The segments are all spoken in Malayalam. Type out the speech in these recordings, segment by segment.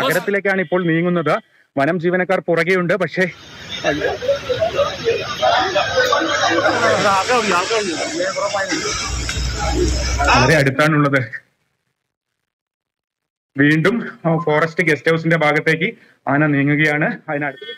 നഗരത്തിലേക്കാണ് ഇപ്പോൾ നീങ്ങുന്നത്. വനം ജീവനക്കാർ പുറകെയുണ്ട്. പക്ഷേ വളരെ അടുത്താണുള്ളത്. വീണ്ടും ഫോറസ്റ്റ് ഗസ്റ്റ് ഹൗസിന്റെ ഭാഗത്തേക്ക് ആന നീങ്ങുകയാണ്. അതിനടുത്ത്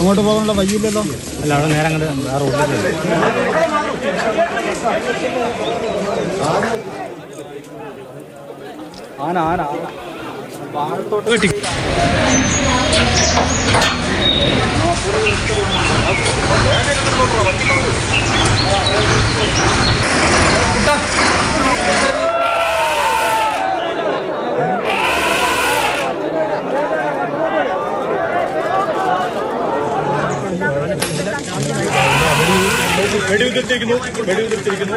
അങ്ങോട്ട് പോകാനുള്ള വഴിയില്ലല്ലോ. അല്ല, അവിടെ നേരെ അങ്ങോട്ട് ആ റോഡിലേക്ക് ആന ആന വാഴത്തോട്ട് കിട്ടി. വെടിയുതിർത്തിരിക്കുന്നു.